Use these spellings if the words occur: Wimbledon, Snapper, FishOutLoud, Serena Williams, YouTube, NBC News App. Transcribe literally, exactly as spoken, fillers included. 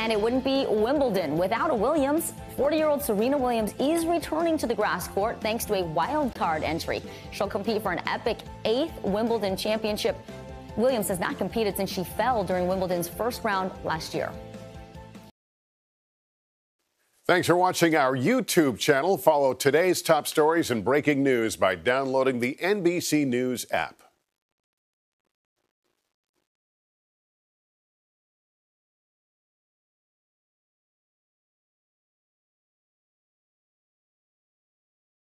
And it wouldn't be Wimbledon without a Williams. forty-year-old Serena Williams is returning to the grass court thanks to a wild card entry. She'll compete for an epic eighth Wimbledon championship. Williams has not competed since she fell during Wimbledon's first round last year. Thanks for watching our YouTube channel. Follow today's top stories and breaking news by downloading the N B C News app.